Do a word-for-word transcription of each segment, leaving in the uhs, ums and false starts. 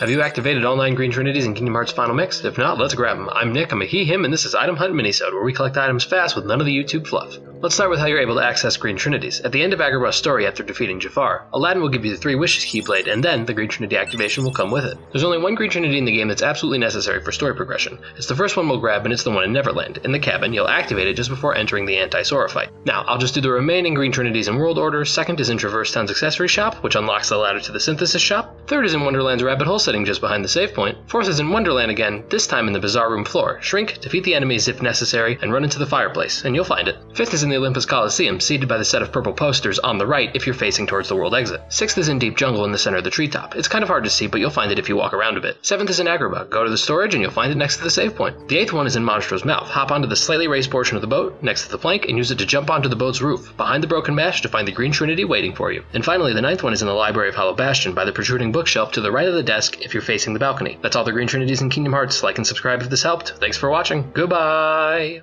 Have you activated all nine Green Trinities in Kingdom Hearts Final Mix? If not, let's grab them. I'm Nick, I'm a he, him, and this is Item Hunt Minisode, where we collect items fast with none of the YouTube fluff. Let's start with how you're able to access Green Trinities. At the end of Agrabah's story after defeating Jafar, Aladdin will give you the Three Wishes Keyblade, and then the Green Trinity activation will come with it. There's only one Green Trinity in the game that's absolutely necessary for story progression. It's the first one we'll grab, and it's the one in Neverland. In the cabin, you'll activate it just before entering the anti-saur fight. Now, I'll just do the remaining Green Trinities in world order. Second is in Traverse Town's accessory shop, which unlocks the ladder to the synthesis shop. Third is in Wonderland's Rabbit Hole setting just behind the save point. Fourth is in Wonderland again, this time in the Bizarre Room floor. Shrink, defeat the enemies if necessary, and run into the fireplace, and you'll find it. Fifth is in the Olympus Coliseum, seated by the set of purple posters on the right if you're facing towards the world exit. Sixth is in Deep Jungle in the center of the treetop. It's kind of hard to see, but you'll find it if you walk around a bit. Seventh is in Agrabah. Go to the storage and you'll find it next to the save point. The eighth one is in Monstro's Mouth. Hop onto the slightly raised portion of the boat, next to the plank, and use it to jump onto the boat's roof, behind the broken mash to find the Green Trinity waiting for you. And finally, the ninth one is in the Library of Hollow Bastion, by the protruding bookshelf to the right of the desk if you're facing the balcony. That's all the Green Trinities in Kingdom Hearts. Like and subscribe if this helped. Thanks for watching. Goodbye!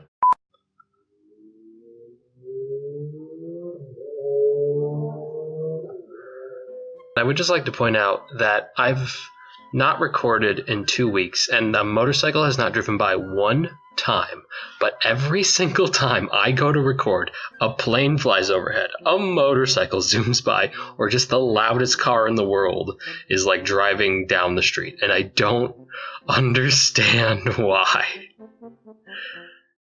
I would just like to point out that I've not recorded in two weeks, and the motorcycle has not driven by one time. But every single time I go to record, a plane flies overhead, a motorcycle zooms by, or just the loudest car in the world is like driving down the street, and I don't understand why.